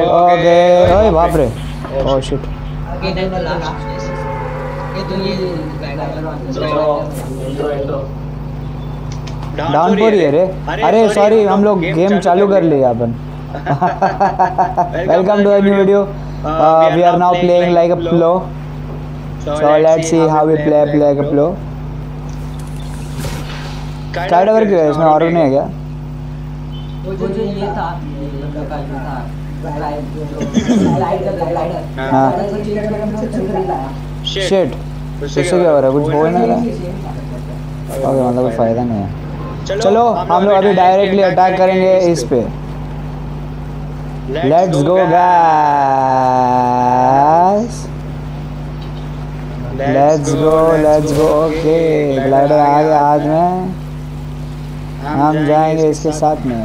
Okay बाप रे oh shit डाउनपुर ही है रे। अरे सॉरी हम लोग गेम चालू कर लिए अपन। Welcome to a new video. We are now playing like a pro. So let's see how we play like a pro. Side over क्यों है इसमें? और नहीं है क्या? वो जो ये था शेट उससे क्या हो रहा है? कुछ हो नहीं रहा। ओके मतलब कोई फायदा नहीं है। चलो हम लोग अभी डायरेक्टली अटैक करेंगे इस पे। Let's go guys, let's go let's go. Okay glider आ गया हाथ में, हम जाएंगे इसके साथ में।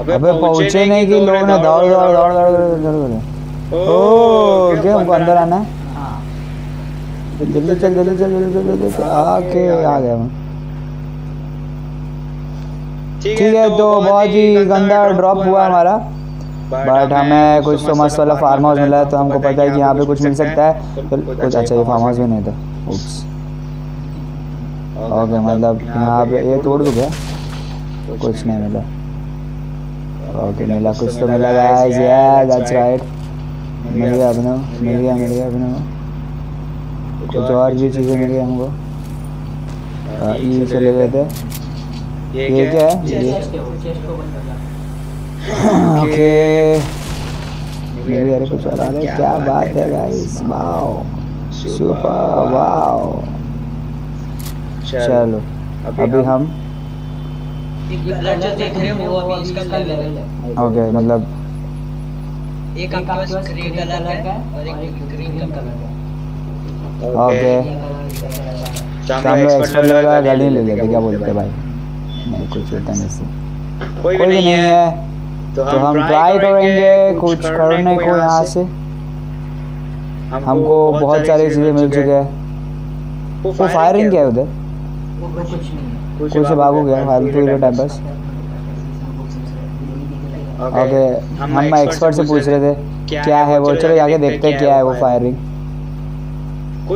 अबे पहुंचे नहीं कि लोगों ने दौड़ दौड़ दौड़ दौड़। ओह क्या हमको अंदर आना है? जल्दी चल जल्दी चल जल्दी चल। आके आ गया मैं। ठीक है तो बहुत ही गंदा ड्रॉप हुआ हमारा, बट हमें कुछ तो मस्त वाला फार्म हाउस मिला है, तो हमको पता है कि यहाँ पे कुछ मिल सकता है कुछ। अच्छा ये फार्म हाउस भी नहीं था। ओके मतलब यहाँ पे ये तोड़ दूँगा, कुछ नहीं मिला। ओके मिला कुछ तो मिला गाइस। या दैट्स राइट, मिल गया अपना, मिल गया अपना कुछ और भी चीज़ें मिल गई हमको। ये चले गए थे, ये क्या है? ओके मेरे कुछ और आ रहा। क्या बात है गाइस, वाओ सुपर वाओ। चलो अभी हम देख रहे हो वो अभी इसका लेवल है। ओके मतलब एक आपके पास ग्रीन कलर है और एक ग्रीन कलर है। ओके सामने एक्सपर्ट लगा गाड़ी ले लेते क्या बोलते हैं भाई? नहीं कुछ होता नहीं से कोई भी नहीं है, तो हम ट्राई करेंगे कुछ करने को। यहाँ से हमको बहुत सारी चीजें मिल चुकी है। वो फायरिंग क्या है उधर? वो कुछ नहीं, कुछ से भागो गया फालतू के टाइम बस। ओके हम एक्सपर्ट से पूछ रहे थे क्या है वो, चलो जाके देखते हैं क्या है वो फायरिंग।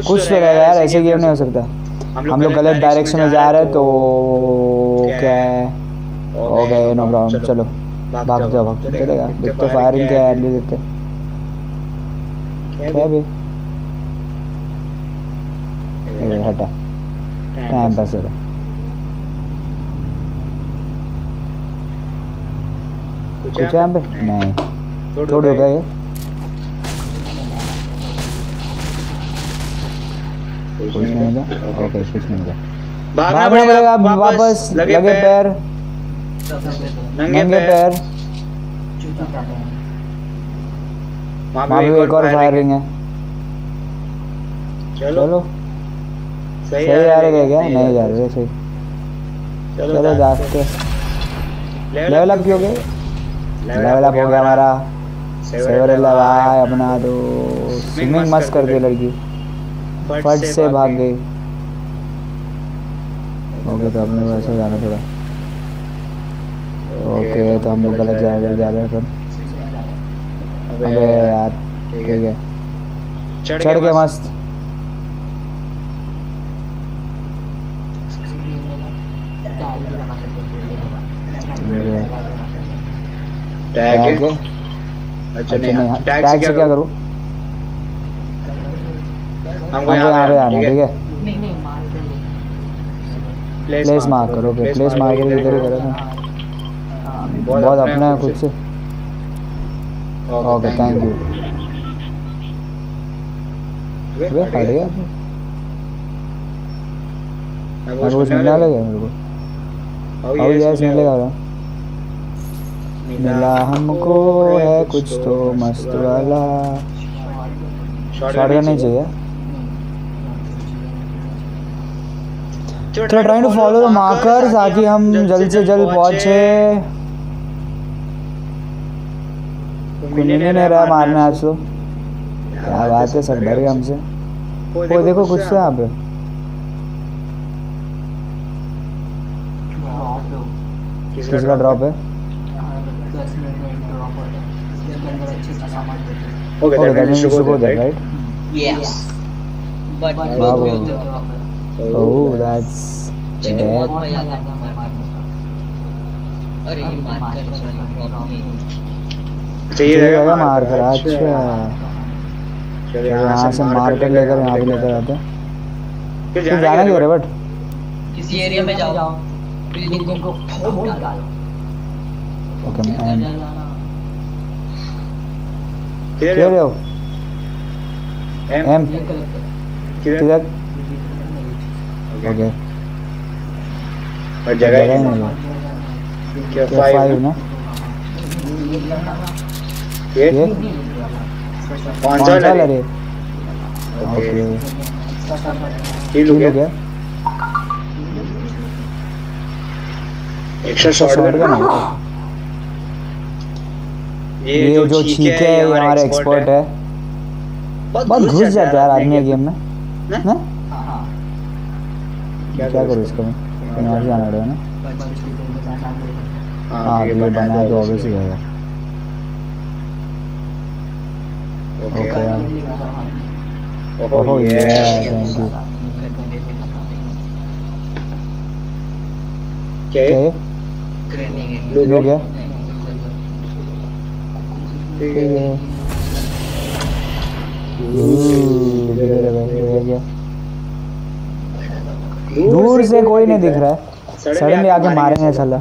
कुछ लगा यार ऐसे गेम नहीं हो सकता। हम लोग गलत डायरेक्शन में जा रहे हैं तो क्या है? ओके नो प्रॉब्लम, चलो भाग जाओ भाग चलेगा। देखते फायरिंग क्या है, देखते क्या भी हटा टाइम पास हो रहा। कुछ यहाँ पे नहीं तोड़ हो गया ये। कुछ नहीं मिला। ओके कुछ नहीं मिला, भागना पड़ेगा आप वापस। लगे पैर नंगे पैर। वहाँ भी एक और फायरिंग है। चलो सही जा रहे हैं क्या? नहीं जा रहे सही। चलो जाते लेवल अप क्यों गए? लेवल अप हो गया हमारा। सेवर लगाए अपना तो स्विमिंग मस्त कर दी लड़की, फट से भाग गई। ओके तो अपने वैसे जाना थोड़ा। ओके तो हम लोग गलत जा रहे हैं। अबे यार ठीक है चढ़ के मस्त। टैग है अच्छा नहीं, टैग से क्या करूं? हमको यहां पे आना ठीक है। प्लेस मार्क करो। ओके प्लेस मार्क करो इधर ही करो, बहुत अपना है खुद से। Okay thank you. अबे हट गया अब वो मिलने लगा मेरे को। अब ये मिलने लगा मिला हमको है कुछ तो मस्त वाला। शॉटगन नहीं चाहिए। थोड़ा trying to follow the marker ताकि हम जल्द से जल्द पहुंचे। मिलने नहीं रहा मारना आज तो, क्या बात है सर डर गए हमसे। वो देखो कुछ तो यहाँ पे किसका ड्रॉप है? मार कर यहाँ से मार कर लेकर यहाँ भी लेकर आते हैं। जाना क्यों रहे? बट किसी एरिया में जाओ, बिल्डिंग को फोड़ डालो। ओके मैन, किधर हो एम? किधर? ओके, और जगह है ना क्या? 5 ना ये 5 वाला रे। ओके गया। ये जो चीक है हमारा एक्सपर्ट है, बहुत घुस जाता है आदमी गेम में ना? क्या करूं इसको मैं? यहाँ से जाना है ना? हाँ, ये बना तो ऑब्वियसली गया। ओके ओह ये ट्रेनिंग हो गया। दूर से कोई नहीं दिख रहा है, सडन में आके मारेंगे साला।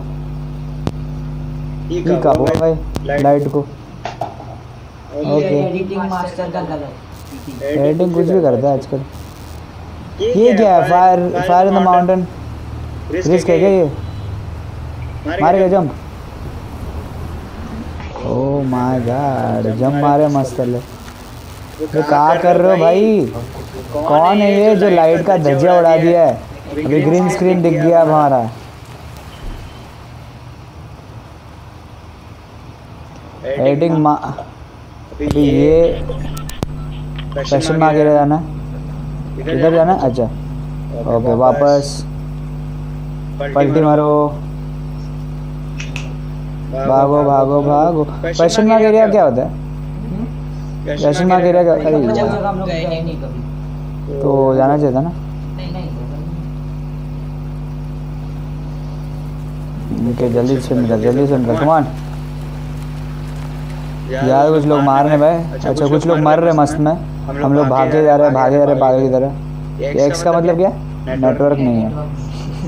ठीक है भाई, लाइट को। ओके, एडिटिंग मास्टर का गलत एडिटिंग कुछ भी करता है आजकल। ये क्या है? Fire in the mountain risk है क्या ये? मारेगा jump? Oh my god, jump मारे मस्त ले। ये क्या कर रहे हो भाई? कौन है ये जो लाइट का धज्जिया उड़ा दिया है? अभी ग्रीन स्क्रीन दिख गया हमारा। एडिटिंग मा ये क्वेश्चन मार्क इधर जाना, इधर जाना। अच्छा ओके, वापस पलटी मारो, भागो भागो भागो। क्वेश्चन मार्क एरिया क्या होता है? क्वेश्चन मार्क एरिया क्या तो जाना चाहिए था ना? ओके, जल्दी से निकल, जल्दी से निकल, कम ऑन यार। कुछ लोग मार रहे भाई। अच्छा, कुछ लोग मर रहे मस्त में, हम लोग भागे जा रहे पागल की तरह। एक्स का मतलब क्या? नेटवर्क नहीं है।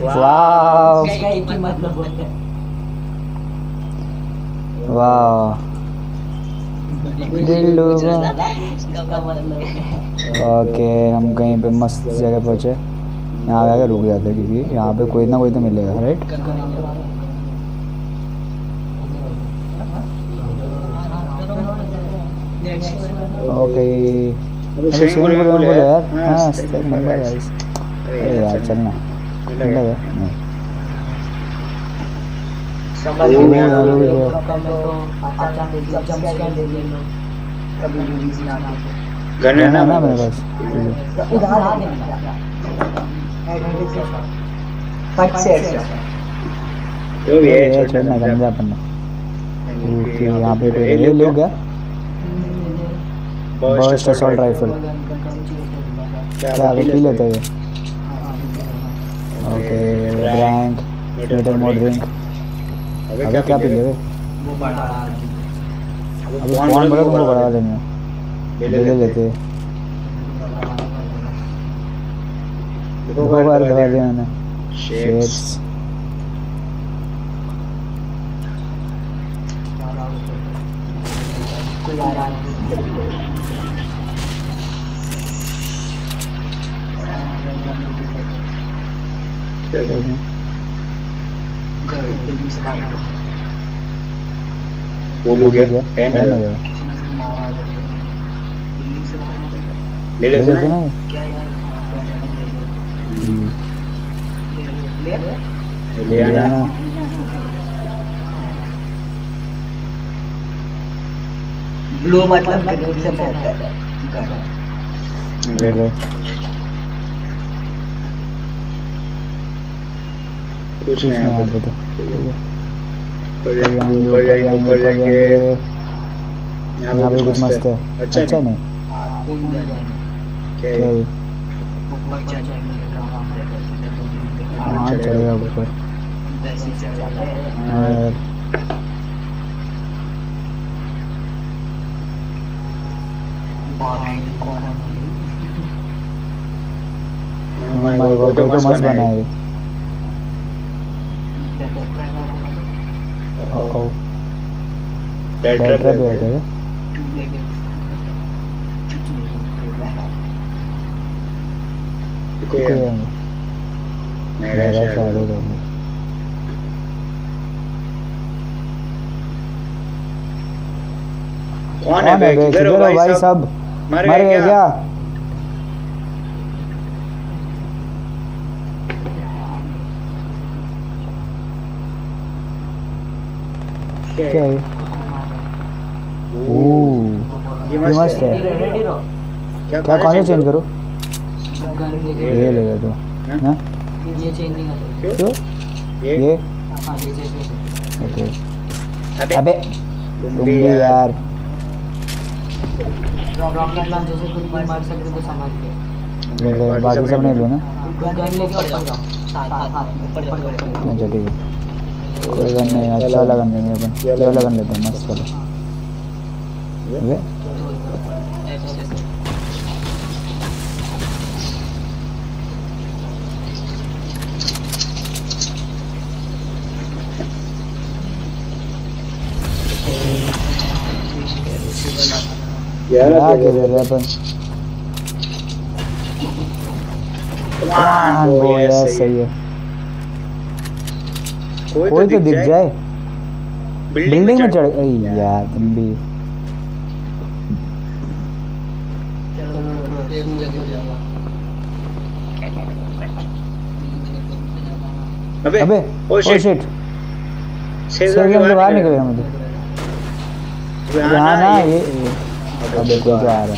वाह। ओके, हम कहीं पे मस्त जगह पहुंचे। यहाँ आके रुक जाते क्योंकि यहाँ पे कोई ना कोई तो मिलेगा, राइट? ओके, यार चलना गन्ना ना मेरे पास। चलना गंजा पन्ना। यहाँ पे ये लोग है बर्स्ट असॉल्ट राइफल, क्या पी लेते हैं? Okay, brand little more drink. अबे क्या पी ले वे? अबे कौन बोला तुमको बढ़ा देना? ले लेते हैं, दो बार दबा दिया मैंने। शेड्स वो गया ले ले ना। ले आना ब्लू मतलब ग्रीन से होता है। ले कुछ नहीं है, यहाँ पे कुछ मस्त है, अच्छा नहीं चलेगा ऊपर। तो मस्त बना है। कौन है भाई साहब? मर गए क्या? क्या है? ये मस्त है। क्या कौन चेंज करो? ये ले लो। हां ये चेंज नहीं कर सकते। क्यों? ये हां ये चेंज। अबे तुम यार रॉक के अंदर जैसे कोई मार सकते को समझ के ले बाकी सब नहीं लो ना। गन लेके ऊपर जाओ, साथ में चलिए। कोई गन नहीं, अच्छा लगन देंगे अपन, क्या लगन लेते हैं मस्त वाला। अबे यार आगे दे रहे अपन। हां वो यार सही है, कोई तो दिख जाए। बिल्डिंग में चढ़ गई यार तुम भी। अबे अबे ओ शिट, शेर के बाहर निकल गया मुझे। जाना ये अबे कोई जा रहा है।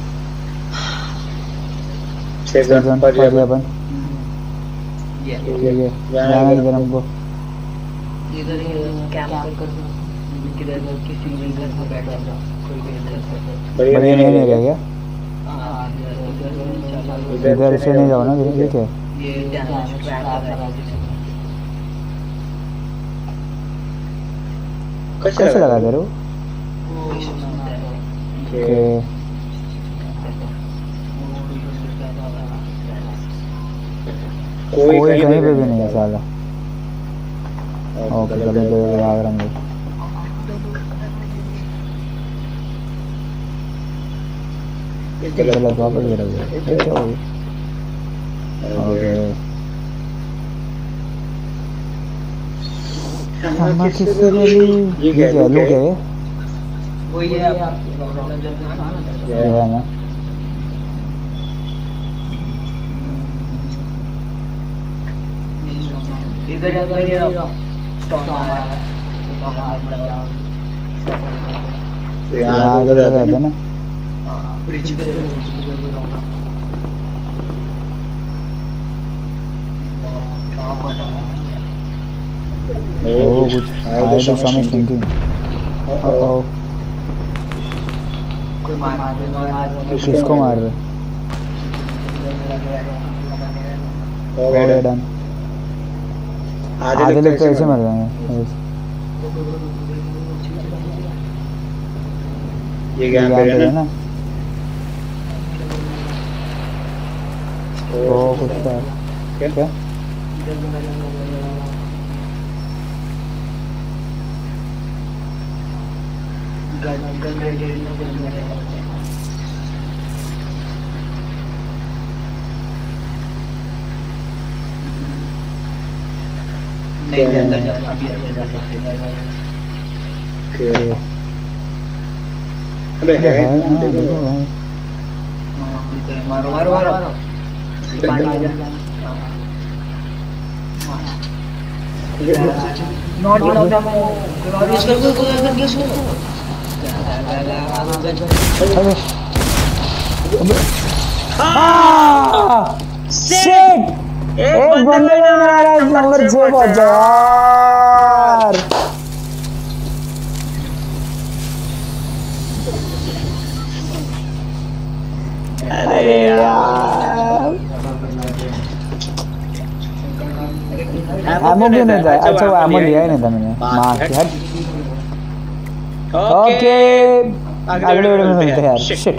हमको इधर ही कैंप कर दो, किधर किसी भी घर में बैठा था कोई भी घर पर नहीं रह गया। हां इधर से नहीं जाओ ना, ये क्या ये ट्रैप आ रहा है। कैसे लगा दे रहे हो? कोई कहीं पे भी नहीं है साला। ओके चलो चलो आगे हम लोग चलो वापस गिरा गया। ओके हम किससे ले ली? ये क्या लोग है वो? ये आपके है ना इधर जाकर ये स्टॉक आया है तो यहां इधर रहता है ना। ब्रिज पे ओ कुछ आया तो समझ थिंकिंग। ओ कोई मार देगा आज किसको मार रहा है? ओके डन, आधे लगते ऐसे मर जाएंगे। ये गैम पे है ना। ओ कुछ क्या एक बंदे ने मारा इस नंबर 6 को यार। अरे यार एमो क्यों नहीं था? अच्छा वो एमो लिया ही नहीं था मैंने मां की हट। ओके अगले वीडियो में मिलते हैं यार।